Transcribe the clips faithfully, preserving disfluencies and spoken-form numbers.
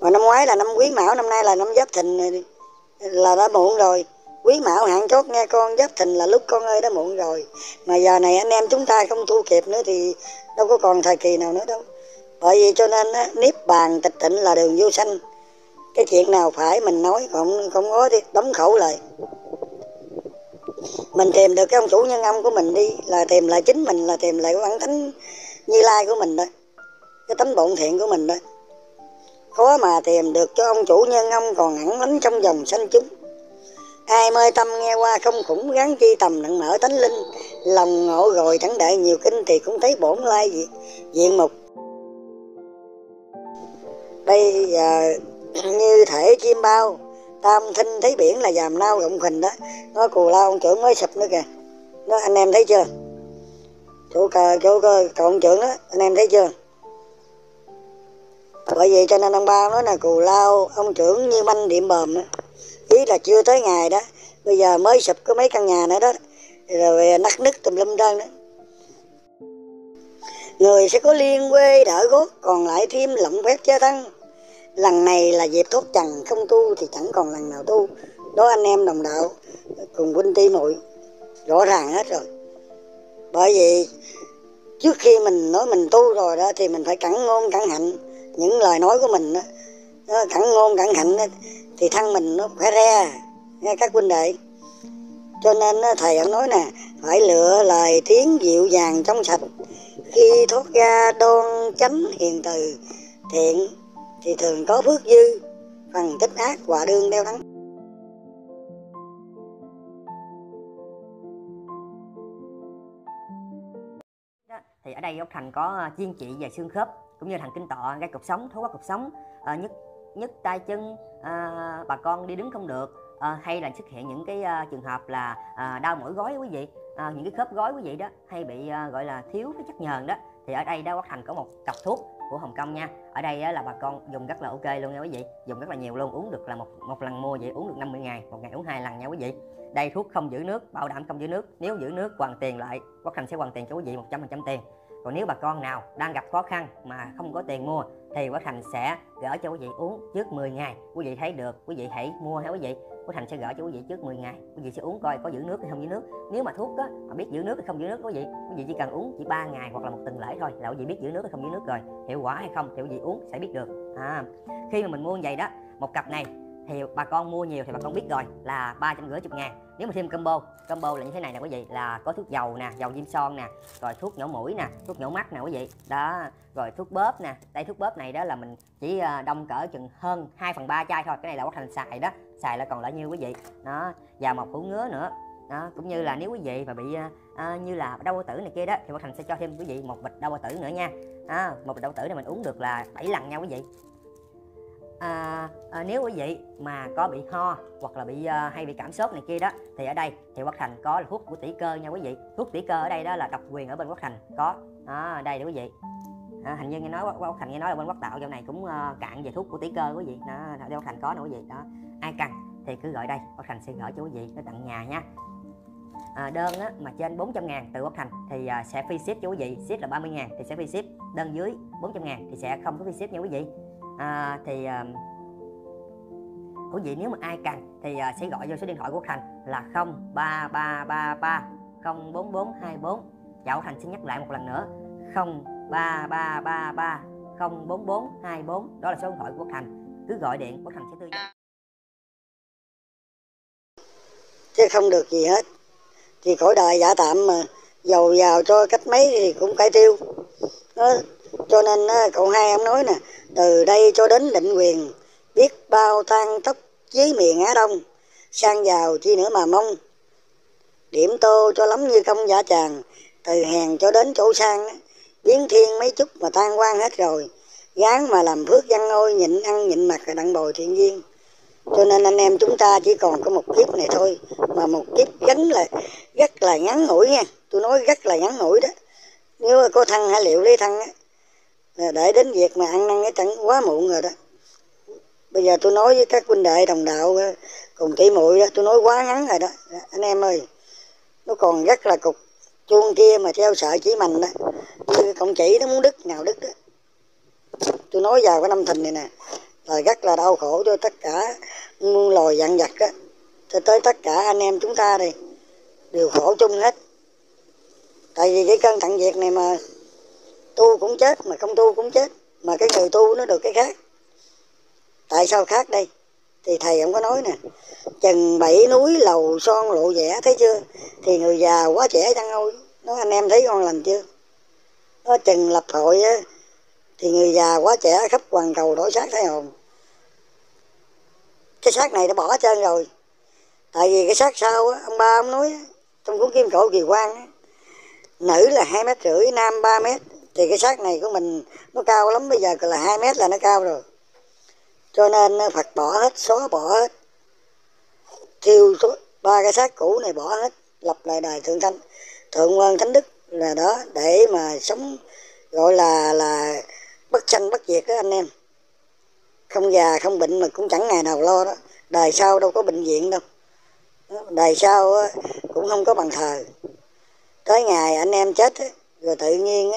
Mà năm ngoái là năm Quý Mão, năm nay là năm Giáp Thìn là đã muộn rồi. Quý Mão hạn chót nghe con, Giáp Thìn là lúc con ơi đã muộn rồi. Mà giờ này anh em chúng ta không thu kịp nữa thì đâu có còn thời kỳ nào nữa đâu. Bởi vì cho nên á, niết bàn tịch tịnh là đường vô sanh. Cái chuyện nào phải mình nói, không không có đi đóng khẩu lại. Mình tìm được cái ông chủ nhân ông của mình đi, là tìm lại chính mình, là tìm lại cái bản thánh Như Lai của mình đó, cái tánh bổn thiện của mình đó. Khó mà tìm được cho ông chủ nhân ông còn hẳn lắm trong dòng sanh chúng. Ai mê tâm nghe qua không khủng gắn chi tầm nặng mở tánh linh, lòng ngộ rồi thẳng đại nhiều kinh thì cũng thấy bổn lai diện, diện mục. Bây giờ như thể chim bao tam thinh thấy biển là dàm lao rộng khình đó. Nó cù lao ông trưởng mới sụp nữa kìa. Nó anh em thấy chưa? Chỗ cờ chỗ cờ cộng trưởng đó, anh em thấy chưa? Bởi vậy cho nên ông Bao nói là cù lao ông trưởng như manh điểm bờm đó. Ý là chưa tới ngày đó, bây giờ mới sụp có mấy căn nhà nữa đó, rồi nắc nứt tùm lum trơn đó. Người sẽ có liên quê đỡ gót, còn lại thêm lộng phép chế thân. Lần này là dịp thốt trần, không tu thì chẳng còn lần nào tu. Đó anh em đồng đạo cùng huynh ti muội rõ ràng hết rồi. Bởi vì trước khi mình nói mình tu rồi đó thì mình phải cẩn ngôn cẩn hạnh những lời nói của mình đó. Đó, cẩn ngôn cẩn hạnh đó, thì thân mình nó phải re nghe các huynh đệ. Cho nên đó, thầy đã nói nè, phải lựa lời tiếng dịu dàng trong sạch. Khi thốt ra đoan chánh hiền từ thiện thì thường có phước dư, phần tích ác quả đương đeo đắng. Thì ở đây Quốc Thành có chuyên trị về xương khớp cũng như thần kinh tọa, gai cột sống, thối quá cột sống, à, nhức nhức tay chân, à, bà con đi đứng không được, à, hay là xuất hiện những cái à, trường hợp là à, đau mỏi gối quý vị, à, những cái khớp gối quý vị đó hay bị à, gọi là thiếu cái chất nhờn đó. Thì ở đây đó Quốc Thành có một cặp thuốc của Hồng Kông nha. Ở đây á, là bà con dùng rất là ok luôn nha quý vị. Dùng rất là nhiều luôn, uống được là một một lần mua vậy, uống được năm mươi ngày, một ngày uống hai lần nha quý vị. Đây thuốc không giữ nước, bảo đảm không giữ nước. Nếu giữ nước hoàn tiền lại, Quốc Thành sẽ hoàn tiền cho quý vị một trăm phần trăm tiền. Còn nếu bà con nào đang gặp khó khăn mà không có tiền mua thì Quốc Thành sẽ gỡ cho quý vị uống trước mười ngày. Quý vị thấy được, quý vị hãy mua ha quý vị. Quốc Thành sẽ gỡ cho quý vị trước mười ngày. Quý vị sẽ uống coi có giữ nước hay không giữ nước. Nếu mà thuốc á mà biết giữ nước hay không giữ nước quý vị, quý vị chỉ cần uống chỉ ba ngày hoặc là một tuần lễ thôi là quý vị biết giữ nước hay không giữ nước rồi. Hiệu quả hay không thì quý vị uống sẽ biết được. À, khi mà mình mua như vậy đó, một cặp này thì bà con mua nhiều thì bà con biết rồi là ba trăm rưỡi chục ngàn. Nếu mà thêm combo, combo là như thế này nè quý vị, là có thuốc dầu nè, dầu diêm son nè, rồi thuốc nhỏ mũi nè, thuốc nhỏ mắt nè quý vị. Đó, rồi thuốc bóp nè. Đây thuốc bóp này đó là mình chỉ đông cỡ chừng hơn hai phần ba chai thôi. Cái này là Quốc Thành xài đó, xài là còn lại nhiêu quý vị. Đó, và một hũ ngứa nữa. Đó, cũng như là nếu quý vị mà bị à, như là đau bao tử này kia đó thì Quốc Thành sẽ cho thêm quý vị một bịch đau bao tử nữa nha. À, một bịch đau bao tử này mình uống được là bảy lần nha quý vị. À, à, nếu quý vị mà có bị ho hoặc là bị à, hay bị cảm sốt này kia đó thì ở đây thì Quốc Thành có là thuốc của tỷ cơ nha quý vị. Thuốc tỷ cơ ở đây đó là độc quyền ở bên Quốc Thành có. Đó, đây để quý vị. À, hình như nghe nói Quốc Thành nghe nói là bên Quốc Tạo dạo này cũng à, cạn về thuốc của tỷ cơ quý vị. Đó, Quốc Thành có nữa quý vị. Đó, ai cần thì cứ gọi đây, Quốc Thành sẽ gửi cho quý vị nó tận nhà nha. À, đơn á, mà trên bốn trăm ngàn từ Quốc Thành thì à, sẽ free ship cho quý vị. Ship là ba mươi ngàn thì sẽ free ship. Đơn dưới bốn trăm ngàn thì sẽ không có free ship nha quý vị. À, thì à, quý vị nếu mà ai cần thì à, sẽ gọi vô số điện thoại của Quốc Thành là không ba ba ba ba không bốn bốn hai bốn. Dạ, Quốc Thành sẽ nhắc lại một lần nữa, không ba ba ba ba không bốn bốn hai bốn. Đó là số điện thoại của Quốc Thành. Cứ gọi điện Quốc Thành sẽ tư vấn chứ không được gì hết. Thì cõi đời giả tạm mà, giàu giàu cho cách mấy thì cũng phải tiêu đó. Cho nên cậu hai ông nói nè, từ đây cho đến định quyền, biết bao tan tóc dưới miền Á Đông, sang giàu chi nữa mà mong. Điểm tô cho lắm như công giả tràng, từ hèn cho đến chỗ sang, biến thiên mấy chút mà tan quan hết rồi. Gán mà làm phước văn ngôi, nhịn ăn nhịn mặc là đặng bồi thiện duyên. Cho nên anh em chúng ta chỉ còn có một kiếp này thôi, mà một kiếp gắn là rất là ngắn ngủi nha. Tôi nói rất là ngắn ngủi đó. Nếu có thân hãy liệu lấy thân á, để đến việc mà ăn năn cái chẳng quá muộn rồi đó. Bây giờ tôi nói với các huynh đệ đồng đạo cùng tỷ muội đó, tôi nói quá ngắn rồi đó anh em ơi. Nó còn rất là cục chuông kia mà treo sợi chỉ mình đó, cộng chỉ nó muốn đứt nào đứt đó. Tôi nói vào cái năm Thìn này nè, Rồi rất là đau khổ cho tất cả muôn loài vạn vật á, cho tới tất cả anh em chúng ta đi, đều khổ chung hết. Tại vì cái cơn thận diệt này mà tu cũng chết, mà không tu cũng chết, mà cái người tu nó được cái khác. Tại sao khác đây? Thì thầy không có nói nè, chừng bảy núi lầu son lộ vẻ, thấy chưa? Thì người già quá trẻ chăng ôi, nói anh em thấy con lành chưa? Nó chừng lập hội á, thì người già quá trẻ khắp hoàn cầu đổi xác thay hồn. Cái xác này đã bỏ trơn rồi. Tại vì cái xác sau á, ông ba ông nói trong cuốn Kim Cổ Kỳ Quan á, nữ là hai mét rưỡi, nam ba mét. Thì cái xác này của mình nó cao lắm, bây giờ là hai mét là nó cao rồi. Cho nên Phật bỏ hết, xóa bỏ hết, thiêu ba cái xác cũ này bỏ hết, lập lại đài Thượng Thanh, Thượng Quan Thánh Đức là đó, để mà sống gọi là là bất sanh bất diệt đó anh em. Không già không bệnh mà cũng chẳng ngày nào lo đó. Đời sau đâu có bệnh viện đâu, đời sau cũng không có bàn thờ. Tới ngày anh em chết rồi tự nhiên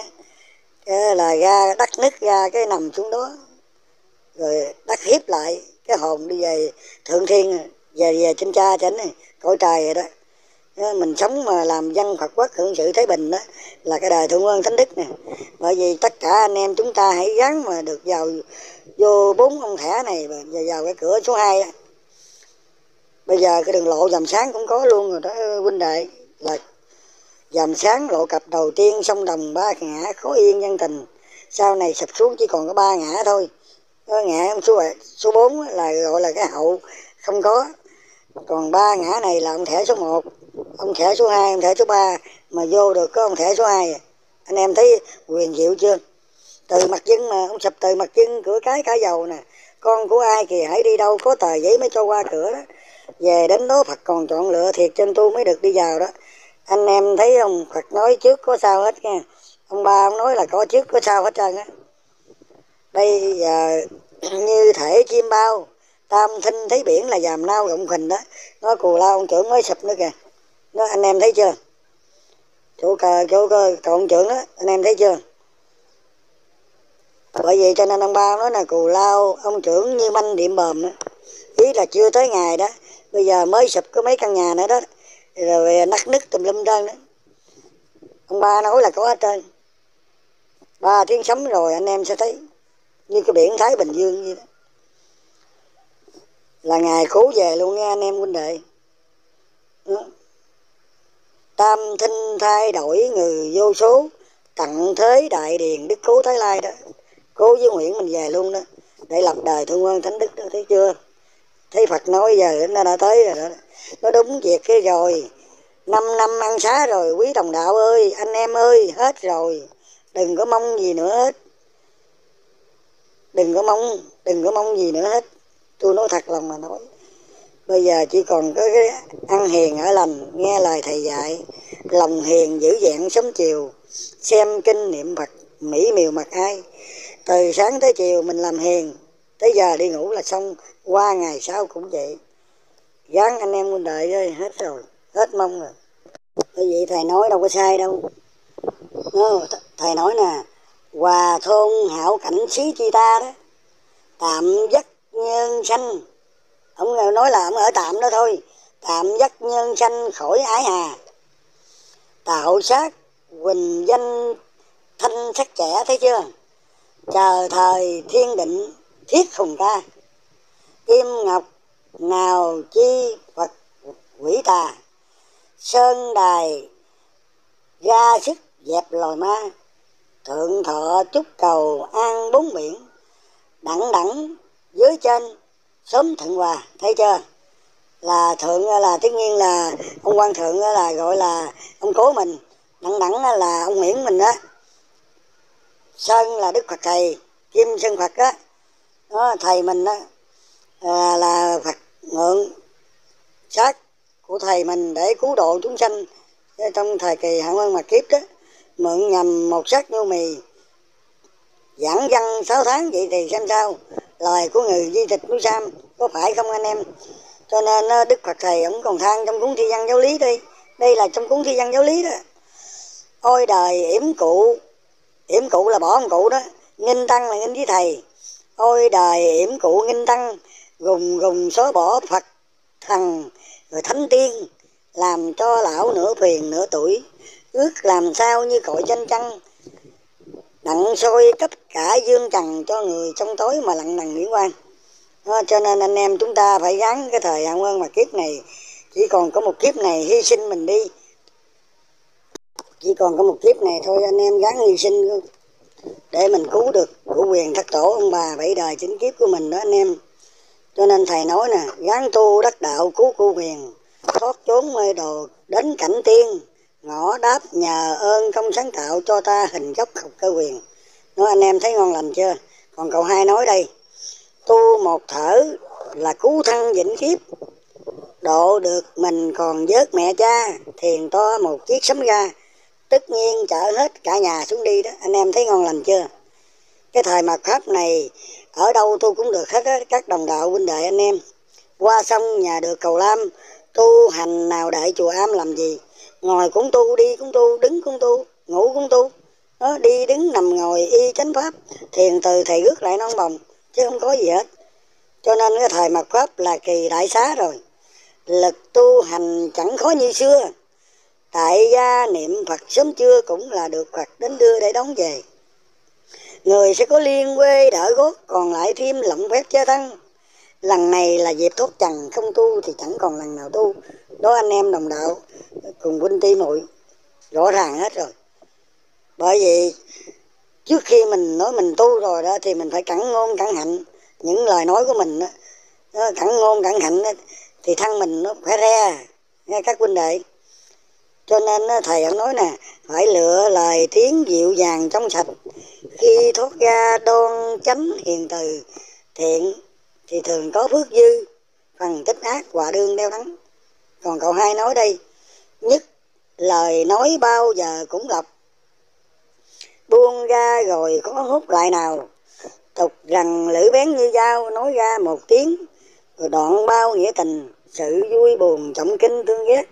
là ra đắt nứt ra cái nằm xuống đó, rồi đắt hiếp lại, cái hồn đi về Thượng Thiên, về về trên cha tránh này, cõi trời vậy đó. Mình sống mà làm dân Phật Quốc hưởng sự Thái Bình đó, là cái đời Thượng Quân Thánh Đức nè. Bởi vì tất cả anh em chúng ta hãy gắng mà được vào vô bốn ông thẻ này, và vào cái cửa số hai đó. Bây giờ cái đường lộ Dầm Sáng cũng có luôn rồi đó huynh đệ, là Dầm Sáng lộ cặp đầu tiên, sông Đồng ba ngã, Khố Yên Nhân Tình. Sau này sập xuống chỉ còn có ba ngã thôi. Ngã số số bốn là gọi là cái hậu không có. Còn ba ngã này là ông thẻ số một, ông thẻ số hai, ông thẻ số ba. Mà vô được có ông thẻ số hai. Anh em thấy quyền diệu chưa? Từ Mặt Dân mà, ông sập Từ Mặt Dân cửa cái cả dầu nè. Con của ai kìa hãy đi đâu có tờ giấy mới cho qua cửa đó. Về đến đó Phật còn chọn lựa thiệt trên tu mới được đi vào đó. Anh em thấy không? Phật nói trước có sao hết nha. Ông ba ông nói là có trước có sao hết trơn á. Bây giờ như thể chim bao, tam thinh thấy biển là Dàm Nao Rộng Khình đó. Nó Cù Lao ông trưởng mới sụp nữa kìa. Nó anh em thấy chưa? Chỗ cờ, chỗ cờ, cộng trưởng đó, anh em thấy chưa? Bởi vậy cho nên ông ba nói là Cù Lao ông trưởng như manh điểm bờm đó. Ý là chưa tới ngày đó, bây giờ mới sụp có mấy căn nhà nữa đó. Rồi nắc nứt tùm lum trơn đó. Ông ba nói là có hết trơn. Ba tiếng sấm rồi anh em sẽ thấy. Như cái biển Thái Bình Dương như đó. Là ngày cứu về luôn nghe anh em huynh đệ. Đó. Tam thinh thay đổi người vô số, tặng thế đại điền đức cứu Thái Lai đó. Cố với nguyện mình về luôn đó, để lập đời Thượng Quan Thánh Đức đó, thấy chưa? Thấy Phật nói giờ nó đã tới rồi đó. Nó đúng việc kia rồi. Năm năm ăn xá rồi quý đồng đạo ơi, anh em ơi, hết rồi. Đừng có mong gì nữa hết. Đừng có mong, đừng có mong gì nữa hết. Tôi nói thật lòng mà nói. Bây giờ chỉ còn có cái ăn hiền ở lành, nghe lời thầy dạy, lòng hiền giữ vẹn sớm chiều, xem kinh niệm Phật, mỹ miều mặc ai. Từ sáng tới chiều mình làm hiền, tới giờ đi ngủ là xong, qua ngày sau cũng vậy. Gán anh em huynh đệ ơi, hết rồi, hết mong rồi. Bởi vậy thầy nói đâu có sai đâu. Thầy nói nè, hòa thôn hảo cảnh xí chi ta đó, tạm giấc nhân sanh. Ông nói là ông ở tạm đó thôi. Tạm giấc nhân sanh khỏi ái hà, tạo sát huỳnh danh thanh sắc trẻ, thấy chưa? Chờ thời thiên định thiết hùng ca, kim ngọc nào chi Phật quỷ tà, sơn đài ra sức dẹp loài ma, thượng thọ chúc cầu an bốn biển, đẳng đẳng dưới trên sớm thượng hòa, thấy chưa? Là thượng là tất nhiên là ông Quan Thượng là gọi là ông cố mình, đẳng đẳng là ông Nguyễn mình đó, sơn là Đức Phật Thầy, kim sơn Phật đó, đó thầy mình đó, là, là Phật ngượng sát của thầy mình để cứu độ chúng sanh trong thời kỳ hạn quan mạt kiếp đó. Mượn nhầm một sắc nhu mì, giảng văn sáu tháng, vậy thì xem sao lời của người di tịch núi Sam có phải không anh em? Cho nên Đức Phật Thầy ổng còn than trong cuốn Thi Văn Giáo Lý đi. Đây là trong cuốn Thi Văn Giáo Lý đó. Ôi đời yểm cụ, yểm cụ là bỏ ông cụ đó, nghinh tăng là nghinh với thầy, Ôi đài yểm cụ nghinh tăng, gùng gùng xóa bỏ Phật thần rồi thánh tiên, làm cho lão nửa phiền nửa tuổi, ước làm sao như cội chanh trăng, đặng sôi tất cả dương trần cho người trong tối mà lặng nằng nghĩ quan. Đó, cho nên anh em chúng ta phải gắn cái thời hạn quân mà kiếp này, chỉ còn có một kiếp này, hy sinh mình đi. Chỉ còn có một kiếp này thôi, anh em gắn hy sinh để mình cứu được của quyền thất tổ ông bà bảy đời chính kiếp của mình đó anh em. Cho nên thầy nói nè, gắn tu đắc đạo cứu cô quyền, thoát chốn mê đồ đến cảnh tiên, ngõ đáp nhờ ơn công sáng tạo cho ta hình dốc học cơ quyền. Nói anh em thấy ngon lành chưa? Còn cậu hai nói đây, tu một thở là cứu thân vĩnh kiếp, độ được mình còn vớt mẹ cha, thiền to một chiếc sấm ga, tất nhiên chở hết cả nhà xuống đi đó. Anh em thấy ngon lành chưa? Cái thời mạt pháp này ở đâu tu cũng được hết á, các đồng đạo huynh đệ anh em. Qua sông nhà được Cầu Lam, tu hành nào đại chùa Am làm gì, ngồi cũng tu, đi cũng tu, đứng cũng tu, ngủ cũng tu đó, đi đứng nằm ngồi y chánh pháp, thiền từ thầy rước lại non bồng chứ không có gì hết. Cho nên cái thời mạt pháp là kỳ đại xá rồi, lực tu hành chẳng khó như xưa. Tại gia niệm Phật sớm trưa cũng là được Phật đến đưa để đón về. Người sẽ có liên quê đỡ gót, còn lại thêm lộng phép che thân. Lần này là dịp thoát trần, không tu thì chẳng còn lần nào tu. Đó anh em đồng đạo cùng huynh ti muội rõ ràng hết rồi. Bởi vì trước khi mình nói mình tu rồi đó thì mình phải cẩn ngôn cẩn hạnh những lời nói của mình đó. Cẩn ngôn cẩn hạnh đó, thì thân mình nó phải re nghe các huynh đệ. Cho nên thầy ông nói nè, phải lựa lời tiếng dịu dàng trong sạch, khi thoát ra đoan chánh hiền từ thiện thì thường có phước dư, phần tích ác quả đương đeo đắng. Còn cậu hai nói đây, nhất lời nói bao giờ cũng lọc, buông ra rồi có hút lại nào, tục rằng lưỡi bén như dao, nói ra một tiếng rồi đoạn bao nghĩa tình, sự vui buồn trọng kinh thương ghét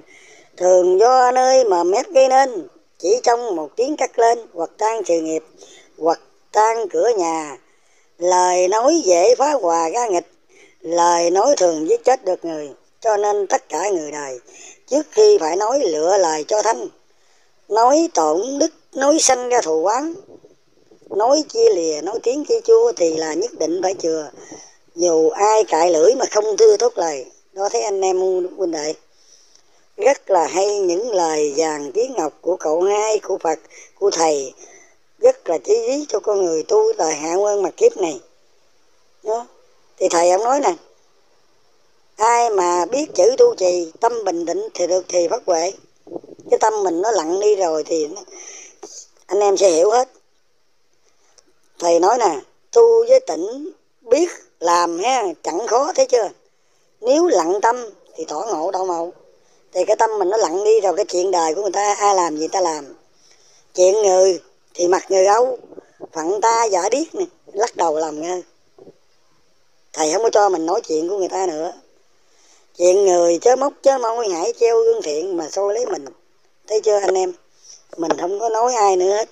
thường do nơi mà mép gây nên, chỉ trong một tiếng cắt lên, hoặc tan sự nghiệp, hoặc tan cửa nhà. Lời nói dễ phá hòa ra nghịch, lời nói thường giết chết được người. Cho nên tất cả người đời trước khi phải nói lựa lời cho thanh, nói tổn đức, nói sanh ra thù oán, nói chia lìa, nói tiếng kia chua thì là nhất định phải chừa, dù ai cãi lưỡi mà không thưa thốt lời. Đó thấy anh em huynh đệ, rất là hay những lời vàng tiếng ngọc của cậu hai, của Phật, của thầy, rất là chí lý cho con người tu đời hạ quân mà kiếp này đó. Thì thầy ông nói nè, ai mà biết chữ tu trì, tâm bình tĩnh thì được thì phát huệ. Cái tâm mình nó lặng đi rồi thì anh em sẽ hiểu hết. Thầy nói nè, tu với tỉnh biết làm ha, chẳng khó, thấy chưa? Nếu lặng tâm thì tỏ ngộ đạo mậu. Thì cái tâm mình nó lặng đi rồi, cái chuyện đời của người ta ai làm gì ta làm, chuyện người thì mặc người ấu, phận ta giả điếc này, lắc đầu lòng nghe. Thầy không có cho mình nói chuyện của người ta nữa. Chuyện người chớ móc chớ môi, hãy treo gương thiện mà soi lấy mình. Thấy chưa anh em? Mình không có nói ai nữa hết.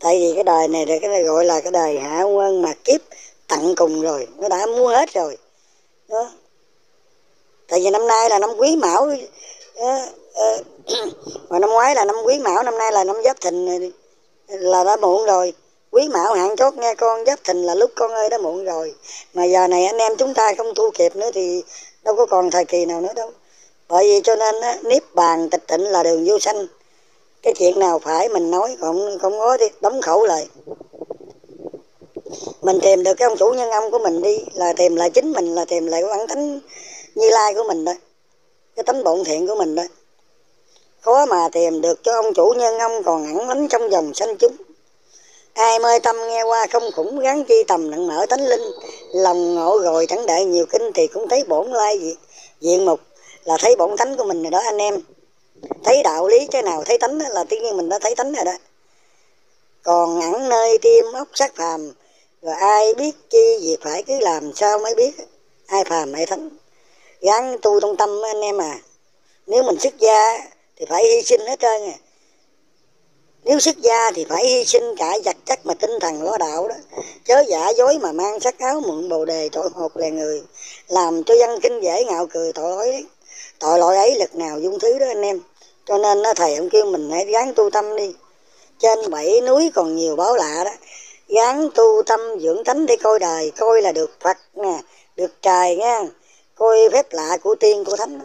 Tại vì cái đời này là cái gọi là cái đời hạ quân mà kiếp tận cùng rồi, nó đã mua hết rồi đó. Tại vì năm nay là năm Quý Mão, mà năm ngoái là năm Quý Mão, năm nay là năm Giáp Thìn là đã muộn rồi. Quý Mão hạn chót nghe con, Giáp Thìn là lúc con ơi đã muộn rồi. Mà giờ này anh em chúng ta không thu kịp nữa thì đâu có còn thời kỳ nào nữa đâu. Bởi vì cho nên á, niết bàn tịch tịnh là đường vô sanh. Cái chuyện nào phải mình nói, không không nói thì đóng khẩu lại. Mình tìm được cái ông chủ nhân ông của mình đi, là tìm lại chính mình, là tìm lại cái bản tánh Như Lai của mình đó, cái tánh bổn thiện của mình đó. Khó mà tìm được cho ông chủ nhân ông còn ẩn lánh trong dòng sanh chúng. Ai mê tâm nghe qua không khủng, gắn chi tầm nặng mở tánh linh, lòng ngộ rồi chẳng đợi nhiều kinh thì cũng thấy bổn lai diện, diện mục, là thấy bổn tánh của mình rồi đó anh em. Thấy đạo lý cái nào thấy tánh là tự nhiên mình đã thấy tánh rồi đó. Còn ẩn nơi tim ốc sắc phàm, rồi ai biết chi việc phải cứ làm sao mới biết ai phàm ai thánh. Gắn tu trong tâm anh em à. Nếu mình xuất gia thì phải hy sinh hết trơn à. Nếu xuất gia thì phải hy sinh cả vật chất mà tinh thần lo đạo đó, chớ giả dối mà mang sắc áo mượn bồ đề tội hột lè người, làm cho dân kinh dễ ngạo cười tội lỗi. Tội lỗi ấy lực nào dung thứ đó anh em. Cho nên thầy ông kêu mình hãy gắng tu tâm đi. Trên bảy núi còn nhiều báo lạ đó. Gắng tu tâm dưỡng tánh để coi đời, coi là được Phật nè, được trời nghe, coi phép lạ của tiên của thánh.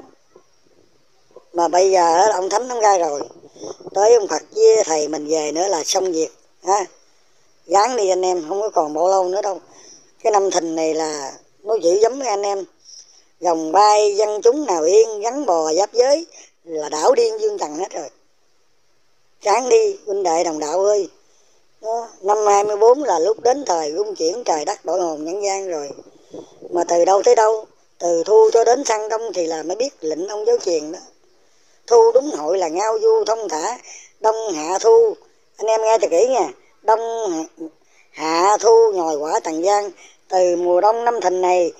Mà bây giờ ông thánh ông ra rồi, tới ông Phật với thầy mình về nữa là xong việc ha. Gắng đi anh em, không có còn bao lâu nữa đâu. Cái năm Thìn này là nó dữ giống với anh em. Dòng bay dân chúng nào yên, gắn bò giáp giới là đảo điên dương trần hết rồi. Ráng đi huynh đệ đồng đạo ơi. Đó, năm hai mươi bốn là lúc đến thời rung chuyển trời đất đổi hồn nhân gian rồi. Mà từ đâu tới đâu, từ thu cho đến sang đông thì là mới biết lệnh ông giáo truyền đó. Thu đúng hội là ngao du thông thả, đông hạ thu, anh em nghe thật kỹ nha, đông hạ thu nhồi quả trần gian. Từ mùa đông năm Thìn này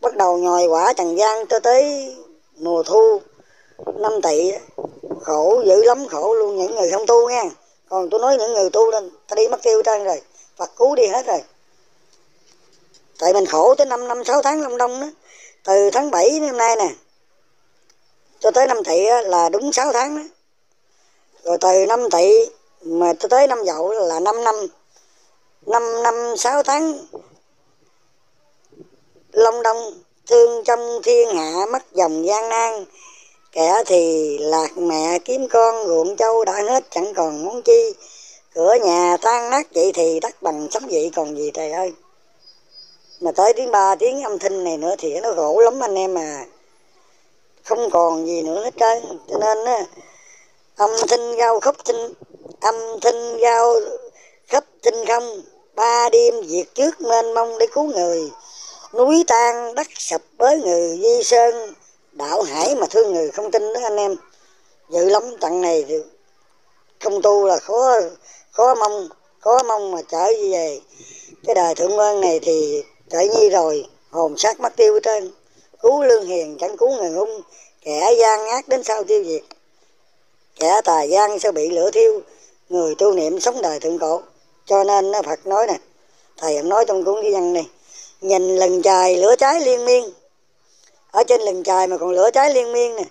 bắt đầu nhồi quả trần gian cho tới mùa thu năm Tỵ, khổ dữ lắm, khổ luôn những người không tu nha. Còn tôi nói những người tu lên, ta đi mất tiêu trơn rồi, Phật cứu đi hết rồi. Tại mình khổ tới năm năm sáu tháng long đông đó, từ tháng bảy đến hôm nay nè, cho tới năm Tỵ là đúng sáu tháng đó. Rồi từ năm Tỵ mà tới năm Dậu là năm năm, năm năm sáu tháng long đông, thương trong thiên hạ mất dòng gian nan. Kẻ thì lạc mẹ kiếm con, ruộng châu đã hết chẳng còn món chi. Cửa nhà tan nát vậy thì đất bằng sống vậy còn gì trời ơi. Mà tới tiếng ba tiếng âm Thìn này nữa thì nó khổ lắm anh em à. Không còn gì nữa hết trơn. Cho nên á, âm Thìn giao khắp Thìn, âm Thìn giao khắp Thìn không. Ba đêm diệt trước mênh mông để cứu người. Núi tan đất sập bới người di sơn. Đạo hải mà thương người không tin đó anh em. Dữ lắm, trận này thì không tu là khó khó mong, khó mong mà trở về. Cái đời thượng nguyên này thì trở nhi rồi, hồn xác mất tiêu trên. Cứu lương hiền chẳng cứu người hung, kẻ gian ác đến sau tiêu diệt. Kẻ tà gian sẽ bị lửa thiêu, người tu niệm sống đời thượng cổ. Cho nên Phật nói nè, thầy ông nói trong cuốn Di Văn này, nhìn lần trời lửa cháy liên miên. Ở trên lừng trời mà còn lửa cháy liên miên nè.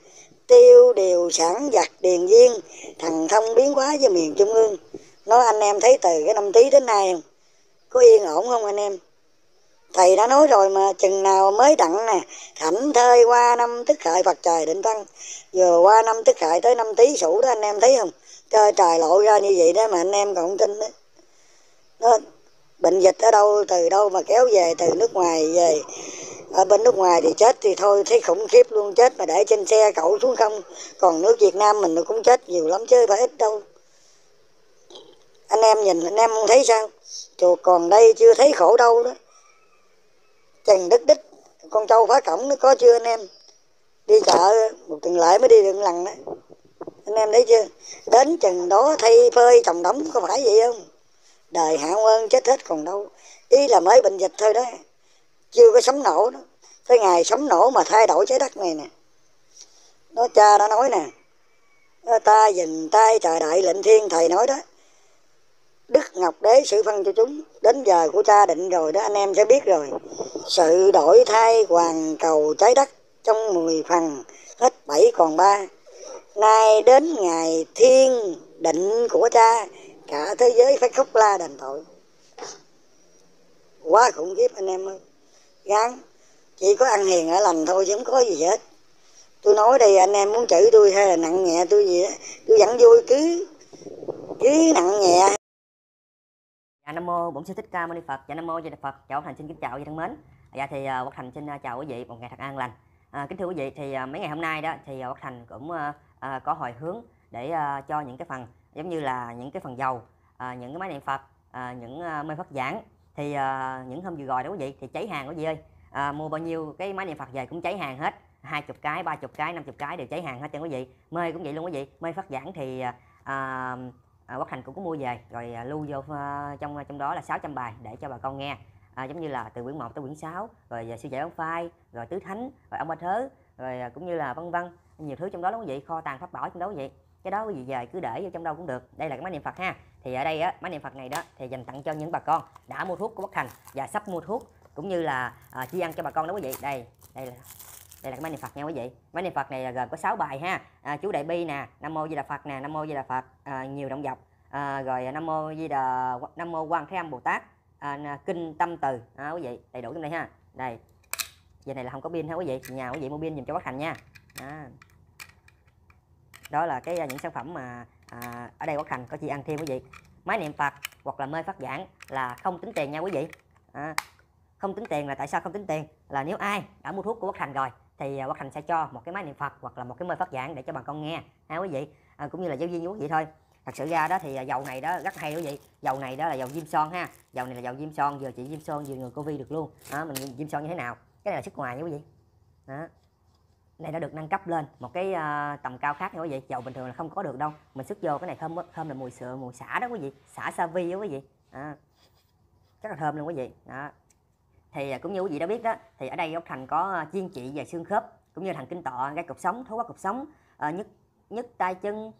Tiêu điều sản giặc điền viên, thần thông biến hóa với miền Trung ương. Nói anh em thấy từ cái năm Tý đến nay không? Có yên ổn không anh em? Thầy đã nói rồi mà, chừng nào mới đặng nè. Thảnh thơi qua năm Tức Hợi Phật trời định tăng. Vừa qua năm Tức Hợi tới năm Tý Sửu đó anh em thấy không? Trời trời lộ ra như vậy đó mà anh em còn không tin đó. Nó bệnh dịch ở đâu, từ đâu mà kéo về, từ nước ngoài về. Ở bên nước ngoài thì chết thì thôi, thấy khủng khiếp luôn, chết mà để trên xe cẩu xuống không. Còn nước Việt Nam mình cũng chết nhiều lắm chứ phải ít đâu. Anh em nhìn anh em không thấy sao? Chùa còn đây chưa thấy khổ đâu đó. Trần Đức Đích, con trâu phá cổng nó có chưa anh em? Đi chợ một tuần lễ mới đi được một lần đó. Anh em thấy chưa? Đến chừng đó thay phơi chồng đóng, có phải vậy không? Đời hạ ơn chết hết còn đâu. Ý là mới bệnh dịch thôi đó. Chưa có sấm nổ đó. Tới ngày sấm nổ mà thay đổi trái đất này nè. Nó cha đã nói nè, ta dình tay trời đại lệnh thiên, thầy nói đó. Đức Ngọc Đế sự phân cho chúng. Đến giờ của cha định rồi đó, anh em sẽ biết rồi. Sự đổi thay hoàn cầu trái đất, trong mười phần hết bảy còn ba. Nay đến ngày thiên định của cha, cả thế giới phải khóc la đền tội. Quá khủng khiếp anh em ơi. Gắng, chỉ có ăn hiền ở lành thôi chứ không có gì hết. Tôi nói đây anh em muốn chửi tôi hay là nặng nhẹ tôi gì đó, tôi vẫn vui, cứ cứ nặng nhẹ. Dạ Nam Mô Bổn Sư Thích Ca Mâu Ni Phật. Dạ Nam Mô A Di Đà Phật. Dạ Quốc Thành xin kính chào quý thân mến. Dạ thì Quốc Thành xin chào quý vị một ngày thật an lành. À, kính thưa quý vị thì mấy ngày hôm nay đó thì Quốc Thành cũng à, có hồi hướng để à, cho những cái phần giống như là những cái phần dầu, à, những cái máy niệm Phật, à, những à, mê Phật giảng. Thì uh, những hôm vừa rồi đó quý vị thì cháy hàng quý vị ơi, uh, mua bao nhiêu cái máy niệm Phật về cũng cháy hàng hết, hai chục cái, ba chục cái, năm chục cái đều cháy hàng hết cho quý vị. Mê cũng vậy luôn quý vị, mê Phật giảng thì uh, uh, Quốc Thành cũng có mua về rồi uh, lưu vô uh, trong trong đó là sáu trăm bài để cho bà con nghe, uh, giống như là từ quyển một tới quyển sáu, rồi uh, Sư Giải Bán Phai, rồi Tứ Thánh, rồi ông Ba Thớ, rồi uh, cũng như là vân vân, nhiều thứ trong đó đó quý vị, kho tàng pháp bảo trong đó quý vị. Cái đó quý vị về cứ để vô trong đâu cũng được. Đây là cái máy niệm Phật ha. Thì ở đây á, máy niệm Phật này đó thì dành tặng cho những bà con đã mua thuốc của Quốc Thành và sắp mua thuốc, cũng như là à, chi ăn cho bà con đó quý vị. Đây, đây là đây là cái máy niệm Phật nha quý vị. Máy niệm Phật này là gồm có sáu bài ha. À, chú Đại Bi nè, Nam Mô Di Đà Phật nè, Nam Mô Di Đà Phật, à, nhiều động dọc, à, rồi Nam Mô Di Đà, Nam Mô Quan Thế Âm Bồ Tát, à, kinh Tâm Từ, à, quý vị đầy đủ trong đây ha. Đây, giờ này là không có pin ha quý vị, nhà quý vị mua pin dùm cho Quốc Thành nha. Đó. Đó là cái những sản phẩm mà à, ở đây Quốc Thành có chị ăn thêm quý vị. Máy niệm Phật hoặc là mê phát giảng là không tính tiền nha quý vị. À, không tính tiền là tại sao không tính tiền? Là nếu ai đã mua thuốc của Quốc Thành rồi thì Quốc Thành sẽ cho một cái máy niệm Phật hoặc là một cái mê phát giảng để cho bà con nghe ha quý vị. À, cũng như là giáo viên như quý vị thôi. Thật sự ra đó thì dầu này đó rất hay quý vị. Dầu này đó là dầu diêm son ha. Dầu này là dầu diêm son, vừa chị diêm son vừa người Covid được luôn. À, mình diêm son như thế nào? Cái này là sức ngoài nha quý vị. Đó. Này đã được nâng cấp lên một cái uh, tầm cao khác nha quý vị. Dầu bình thường là không có được đâu. Mình sức vô cái này thơm thơm là mùi sữa, mùi xả đó quý vị. Xả sa vi đó quý vị. À, rất là thơm luôn quý vị. Đó. Thì cũng như quý vị đã biết đó, thì ở đây Quốc Thành có chuyên trị về xương khớp, cũng như thần kinh tọa, gai cột sống, thối quá cột sống, uh, nhức nhức tay chân, uh,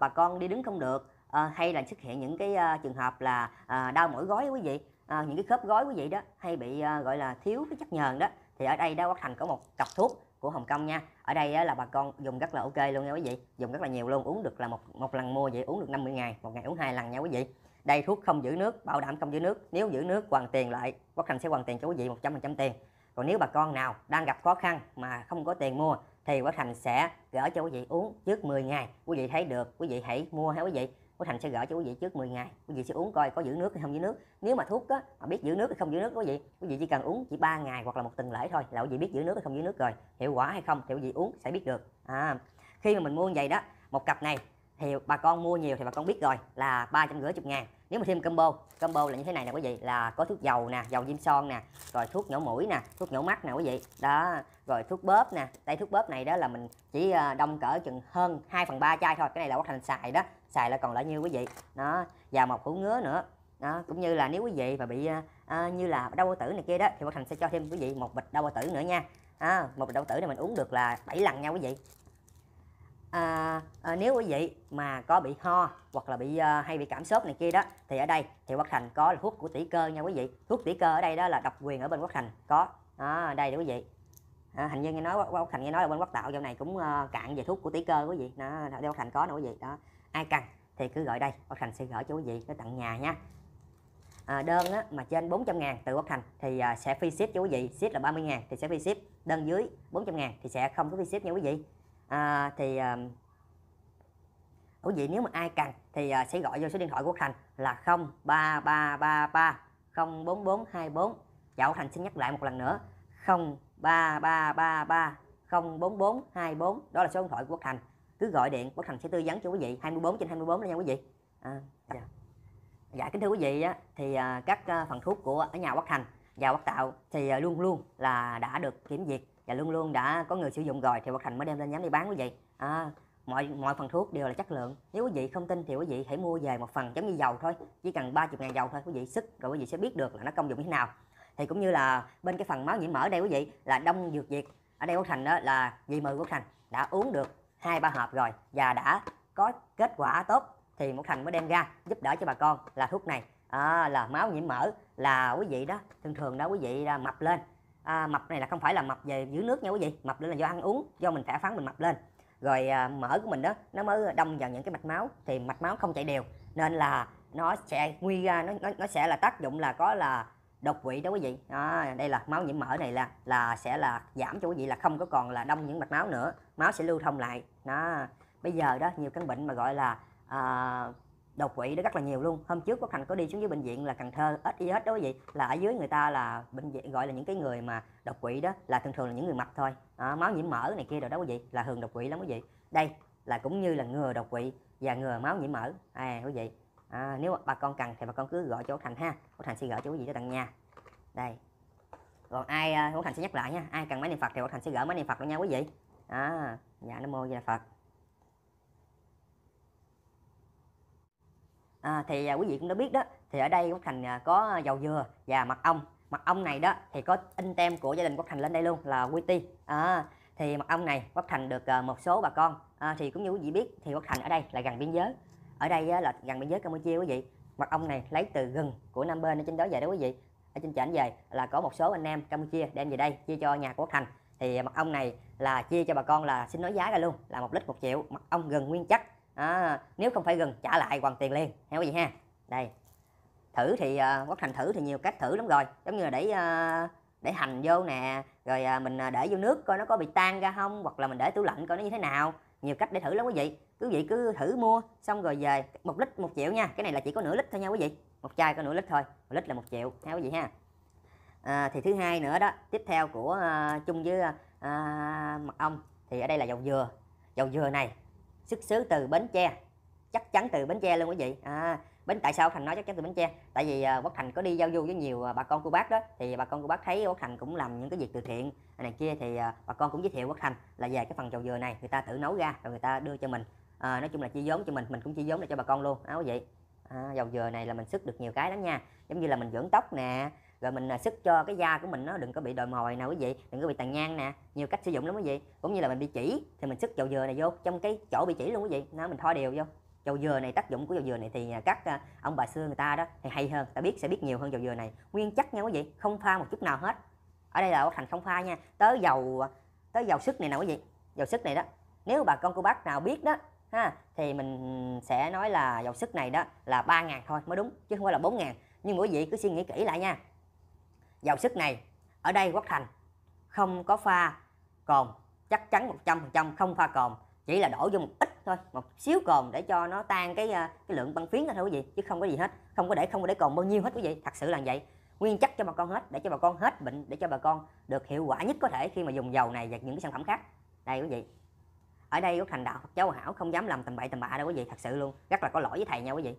bà con đi đứng không được, uh, hay là xuất hiện những cái uh, trường hợp là uh, đau mỏi gối quý vị. À, những cái khớp gối quý vị đó hay bị à, gọi là thiếu cái chất nhờn đó, thì ở đây đó Quốc Thành có một cặp thuốc của Hồng Kông nha. Ở đây á, là bà con dùng rất là ok luôn nha quý vị, dùng rất là nhiều luôn, uống được là một một lần mua vậy, uống được năm mươi ngày, một ngày uống hai lần nha quý vị. Đây thuốc không giữ nước, bảo đảm không giữ nước, nếu giữ nước hoàn tiền lại Quốc Thành sẽ hoàn tiền cho quý vị một trăm phần trăm tiền. Còn nếu bà con nào đang gặp khó khăn mà không có tiền mua thì Quốc Thành sẽ gỡ cho quý vị uống trước mười ngày. Quý vị thấy được, quý vị hãy mua ha quý vị. Quốc Thành sẽ gửi cho quý vị trước mười ngày, quý vị sẽ uống coi có giữ nước hay không giữ nước. Nếu mà thuốc á, mà biết giữ nước hay không giữ nước quý vị, quý vị chỉ cần uống chỉ ba ngày hoặc là một tuần lễ thôi là quý vị biết giữ nước hay không giữ nước rồi. Hiệu quả hay không thì quý vị uống sẽ biết được. À, khi mà mình mua như vậy đó, một cặp này thì bà con mua nhiều thì bà con biết rồi là ba trăm rưỡi ngàn. Nếu mà thêm combo, combo là như thế này nè quý vị, là có thuốc dầu nè, dầu diêm son nè, rồi thuốc nhổ mũi nè, thuốc nhổ mắt nè quý vị. Đó, rồi thuốc bóp nè. Đây thuốc bóp này đó là mình chỉ đông cỡ chừng hơn hai phần ba chai thôi. Cái này là Quốc Thành xài đó, xài là còn lại nhiêu quý vị. Đó, và một hũ ngứa nữa. Đó, cũng như là nếu quý vị mà bị à, như là đau bao tử này kia đó thì Quốc Thành sẽ cho thêm quý vị một bịch đau bao tử nữa nha. À, một bịch đau bao tử này mình uống được là bảy lần nha quý vị. À, à, nếu quý vị mà có bị ho hoặc là bị à, hay bị cảm sốt này kia đó thì ở đây thì Quốc Thành có là thuốc của tỷ cơ nha quý vị. Thuốc tỷ cơ ở đây đó là độc quyền ở bên Quốc Thành có. À, đây để quý vị. À, hình như nghe nói Quốc Thành nghe nói là bên Quốc Tạo dạo này cũng à, cạn về thuốc của tỷ cơ quý vị. Đó, đây Quốc Thành có nè quý vị. Đó. Ai cần thì cứ gọi đây, Quốc Thành sẽ gửi cho quý vị tới tận nhà nha. À, đơn á, mà trên bốn trăm ngàn từ Quốc Thành thì à, sẽ free ship cho quý vị. Ship là ba mươi ngàn thì sẽ free ship. Đơn dưới bốn trăm ngàn thì sẽ không có free ship nha quý vị. À, thì quý vị nếu mà ai cần thì à, sẽ gọi vô số điện thoại của Quốc Thành là không ba ba ba ba không bốn bốn hai bốn. Dạ, Quốc Thành xin nhắc lại một lần nữa, không ba ba ba ba không bốn bốn hai bốn, đó là số điện thoại của Quốc Thành. Cứ gọi điện, Quốc Thành sẽ tư vấn cho quý vị hai mươi bốn trên hai mươi bốn nha quý vị. À, dạ. Dạ kính thưa quý vị á, thì à, các à, phần thuốc của ở nhà Quốc Thành và Quốc Tạo thì à, luôn luôn là đã được kiểm duyệt và luôn luôn đã có người sử dụng rồi thì Quốc Thành mới đem lên nhắm đi bán quý vị. À, mọi mọi phần thuốc đều là chất lượng. Nếu quý vị không tin thì quý vị hãy mua về một phần giống như dầu thôi, chỉ cần ba mươi ngàn dầu thôi quý vị sức rồi quý vị sẽ biết được là nó công dụng như thế nào. Thì cũng như là bên cái phần máu nhiễm mỡ đây quý vị là Đông Dược Việt. Ở đây Quốc Thành đó là vì mời Quốc Thành đã uống được hai ba hộp rồi và đã có kết quả tốt thì Quốc Thành mới đem ra giúp đỡ cho bà con là thuốc này. À, là máu nhiễm mỡ là quý vị đó thường thường đó quý vị mập lên. À, mập này là không phải là mập về giữ nước nha quý vị, mập lên là do ăn uống, do mình khỏe khoắn mình mập lên. Rồi à, mỡ của mình đó nó mới đông vào những cái mạch máu thì mạch máu không chạy đều nên là nó sẽ nguy ra nó, nó nó sẽ là tác dụng là có là đột quỵ đó quý vị. À, đây là máu nhiễm mỡ này là là sẽ là giảm cho quý vị là không có còn là đông những mạch máu nữa, máu sẽ lưu thông lại. Đó. Bây giờ đó nhiều căn bệnh mà gọi là à, đột quỵ đó rất là nhiều luôn. Hôm trước Quốc Thành có đi xuống dưới bệnh viện là Cần Thơ ít y hết đó quý vị, là ở dưới người ta là bệnh viện gọi là những cái người mà đột quỵ đó là thường thường là những người mập thôi. À, máu nhiễm mỡ này kia rồi đó quý vị là thường đột quỵ lắm quý vị. Đây là cũng như là ngừa đột quỵ và ngừa máu nhiễm mỡ. À, quý vị à, nếu bà con cần thì bà con cứ gọi cho Quốc Thành ha, Quốc Thành sẽ gửi cho quý vị tới tận nhà. Đây còn ai Quốc Thành sẽ nhắc lại nha, ai cần máy niệm Phật thì Quốc Thành sẽ gửi máy niệm Phật luôn nha quý vị. À, dạ Nam Mô Di Đà Phật. À, thì à, quý vị cũng đã biết đó thì ở đây Quốc Thành à, có dầu dừa và mật ong. Mật ong này đó thì có in tem của gia đình Quốc Thành lên đây luôn là quy tê. À, Thì mật ong này Quốc Thành được một số bà con à, thì cũng như quý vị biết thì Quốc Thành ở đây là gần biên giới, ở đây là gần biên giới Campuchia quý vị. Mật ong này lấy từ gừng của Nam bên ở trên đó về đó quý vị, ở trên trển về là có một số anh em Campuchia đem về đây chia cho nhà của Quốc Thành. Thì mật ong này là chia cho bà con là xin nói giá ra luôn là một lít một triệu mật ong gừng nguyên chất à, nếu không phải gừng trả lại hoàn tiền liền theo quý vị ha. Đây thử thì uh, Quốc Thành thử thì nhiều cách thử lắm rồi, giống như là để uh, để hành vô nè, rồi uh, mình để vô nước coi nó có bị tan ra không, hoặc là mình để tủ lạnh coi nó như thế nào, nhiều cách để thử lắm quý vị. Quý vị cứ thử mua xong rồi về một lít một triệu nha, cái này là chỉ có nửa lít thôi nha quý vị, một chai có nửa lít thôi, một lít là một triệu theo quý vị ha. À, thì thứ hai nữa đó, tiếp theo của uh, chung với uh, mật ong thì ở đây là dầu dừa. Dầu dừa này xuất xứ từ Bến Tre, chắc chắn từ Bến Tre luôn quý vị. À, Bến, tại sao Thành nói chắc chắn từ Bến Tre? Tại vì uh, Quốc Thành có đi giao du với nhiều uh, bà con cô bác đó, thì bà con cô bác thấy Quốc Thành cũng làm những cái việc từ thiện này kia, thì uh, bà con cũng giới thiệu Quốc Thành là về cái phần dầu dừa này, người ta tự nấu ra rồi người ta đưa cho mình. Uh, nói chung là chi vốn cho mình, mình cũng chi vốn để cho bà con luôn, đó quý vị. À, dầu dừa này là mình sức được nhiều cái lắm nha, giống như là mình dưỡng tóc nè, rồi mình sức cho cái da của mình nó đừng có bị đồi mồi nào quý vị, đừng có bị tàn nhang nè, nhiều cách sử dụng lắm quý vị. Cũng như là mình bị chỉ thì mình sức dầu dừa này vô trong cái chỗ bị chỉ luôn quý vị, nó mình thoa đều vô. Dầu dừa này, tác dụng của dầu dừa này thì các ông bà xưa người ta đó thì hay hơn, ta biết sẽ biết nhiều hơn. Dầu dừa này nguyên chất nha quý vị, không pha một chút nào hết, ở đây là Quốc Thành không pha nha. Tới dầu tới dầu sức này nè quý vị, dầu sức này đó, nếu bà con cô bác nào biết đó ha, thì mình sẽ nói là dầu sức này đó là ba ngàn thôi mới đúng, chứ không phải là bốn ngàn. Nhưng mỗi vị cứ suy nghĩ kỹ lại nha. Dầu sức này ở đây Quốc Thành không có pha cồn, chắc chắn một trăm phần trăm không pha cồn, chỉ là đổ vô một ít thôi, một xíu cồn để cho nó tan cái cái lượng băng phiến ra thôi quý vị, chứ không có gì hết, không có để không có để cồn bao nhiêu hết quý vị, thật sự là vậy. Nguyên chất cho bà con hết, để cho bà con hết bệnh, để cho bà con được hiệu quả nhất có thể khi mà dùng dầu này và những cái sản phẩm khác. Đây quý vị, ở đây Quốc Thành đạo Phật giáo hảo, không dám làm tầm bậy tầm bạ đâu quý vị, thật sự luôn, rất là có lỗi với thầy nha quý vị.